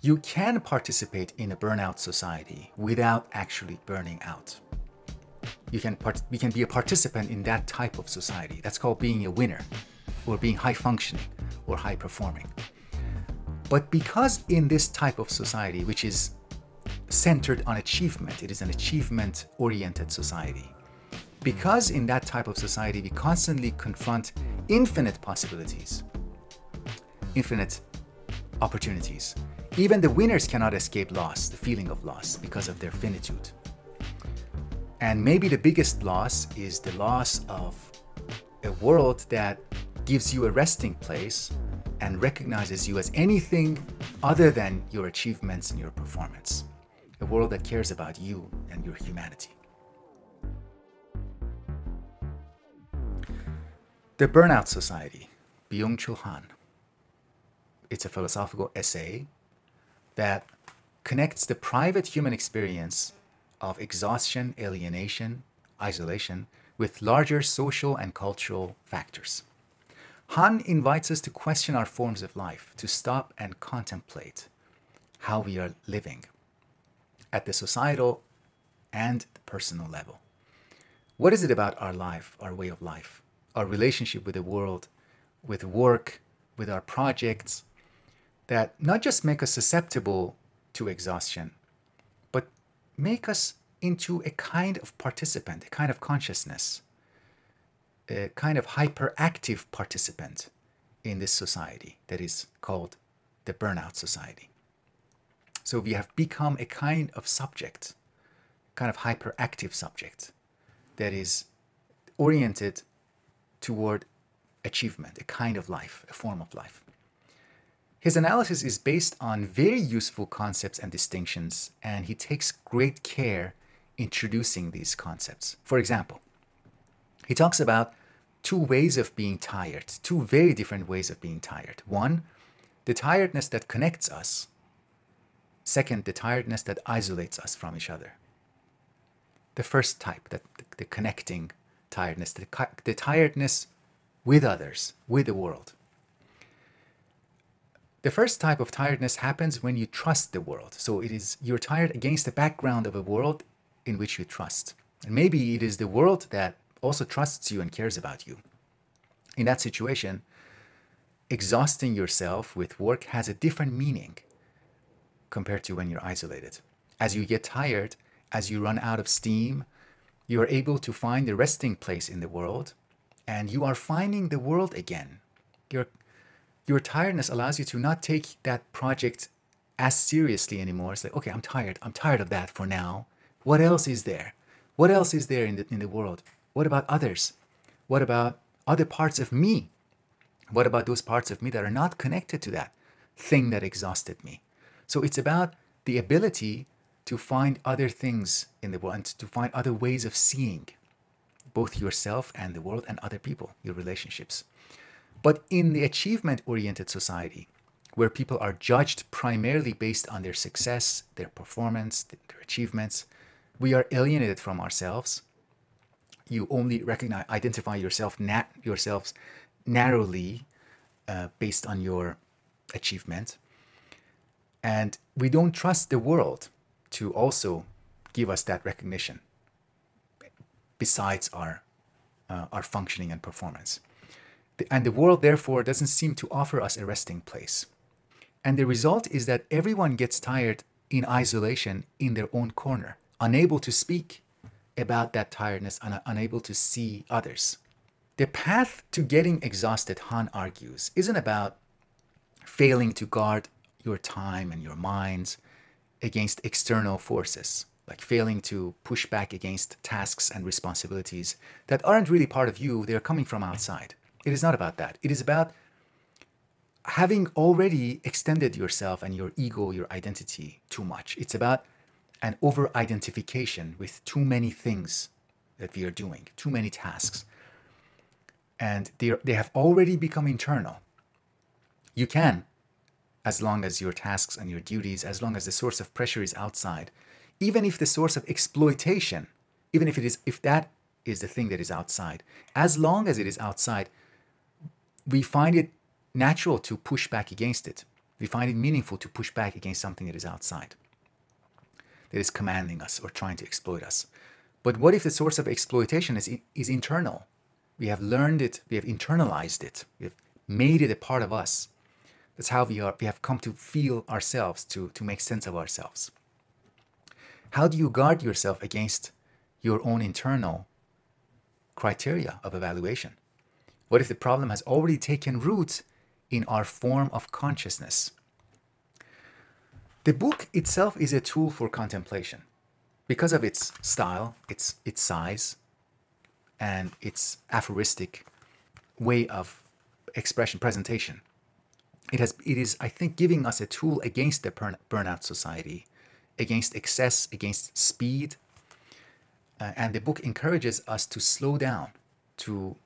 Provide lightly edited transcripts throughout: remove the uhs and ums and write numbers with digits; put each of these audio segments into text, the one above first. You can participate in a burnout society without actually burning out. You can be a participant in that type of society. That's called being a winner, or being high functioning, or high performing. But because in this type of society, which is centered on achievement, it is an achievement-oriented society. Because in that type of society, we constantly confront infinite possibilities, infinite opportunities. Even the winners cannot escape loss, the feeling of loss, because of their finitude. And maybe the biggest loss is the loss of a world that gives you a resting place and recognizes you as anything other than your achievements and your performance. A world that cares about you and your humanity. The Burnout Society, Byung-Chul Han. It's a philosophical essay that connects the private human experience of exhaustion, alienation, isolation, with larger social and cultural factors. Han invites us to question our forms of life, to stop and contemplate how we are living at the societal and the personal level. What is it about our life, our way of life, our relationship with the world, with work, with our projects, that not just make us susceptible to exhaustion, make us into a kind of participant, a kind of consciousness, a kind of hyperactive participant in this society that is called the Burnout Society. So we have become a kind of subject, kind of hyperactive subject that is oriented toward achievement, a kind of life, a form of life. His analysis is based on very useful concepts and distinctions, and he takes great care introducing these concepts. For example, he talks about two ways of being tired, two very different ways of being tired. One, the tiredness that connects us. Second, the tiredness that isolates us from each other. The first type, the connecting tiredness, the tiredness with others, with the world. The first type of tiredness happens when you trust the world. So it is, you're tired against the background of a world in which you trust. And maybe it is the world that also trusts you and cares about you. In that situation, exhausting yourself with work has a different meaning compared to when you're isolated. As you get tired, as you run out of steam, you are able to find a resting place in the world, and you are finding the world again. Your tiredness allows you to not take that project as seriously anymore. It's like, okay, I'm tired of that for now. What else is there? What else is there in the world? What about others? What about other parts of me? What about those parts of me that are not connected to that thing that exhausted me? So it's about the ability to find other things in the world and to find other ways of seeing both yourself and the world and other people, your relationships. But in the achievement-oriented society, where people are judged primarily based on their success, their performance, their achievements, we are alienated from ourselves. You only identify yourselves narrowly based on your achievement. And we don't trust the world to also give us that recognition besides our functioning and performance. And the world, therefore, doesn't seem to offer us a resting place. And the result is that everyone gets tired in isolation in their own corner, unable to speak about that tiredness and unable to see others. The path to getting exhausted, Han argues, isn't about failing to guard your time and your minds against external forces, like failing to push back against tasks and responsibilities that aren't really part of you, they're coming from outside. It is not about that. It is about having already extended yourself and your ego, your identity too much. It's about an over-identification with too many things that we are doing, too many tasks. And they have already become internal. You can, as long as your tasks and your duties, as long as the source of pressure is outside, even if the source of exploitation, even if it is, if that is the thing that is outside, as long as it is outside, we find it natural to push back against it. We find it meaningful to push back against something that is outside, that is commanding us or trying to exploit us. But what if the source of exploitation is internal? We have learned it, we have internalized it, we have made it a part of us. That's how we are. We have come to feel ourselves, to make sense of ourselves. How do you guard yourself against your own internal criteria of evaluation? What if the problem has already taken root in our form of consciousness? The book itself is a tool for contemplation because of its style, its size, and its aphoristic way of expression, presentation. It is, I think, giving us a tool against the burnout society, against excess, against speed. And the book encourages us to slow down, to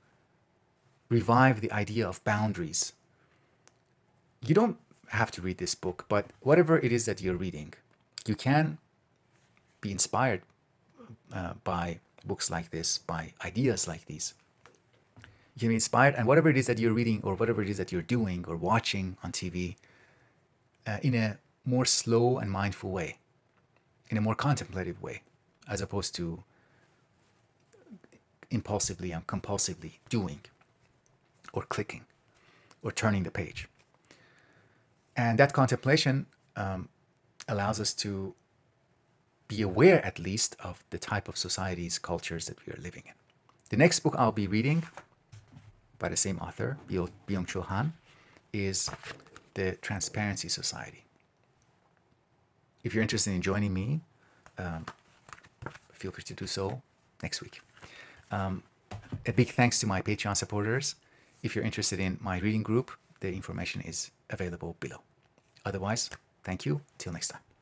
revive the idea of boundaries. You don't have to read this book, but whatever it is that you're reading, you can be inspired by books like this, by ideas like these. You can be inspired, and whatever it is that you're reading or whatever it is that you're doing or watching on TV, in a more slow and mindful way, in a more contemplative way, as opposed to impulsively and compulsively doing or clicking or turning the page. And that contemplation allows us to be aware, at least, of the type of societies, cultures that we are living in. The next book I'll be reading by the same author, Byung-Chul Han, is The Transparency Society. If you're interested in joining me, feel free to do so next week. A big thanks to my Patreon supporters. If you're interested in my reading group, the information is available below. Otherwise, thank you. Till next time.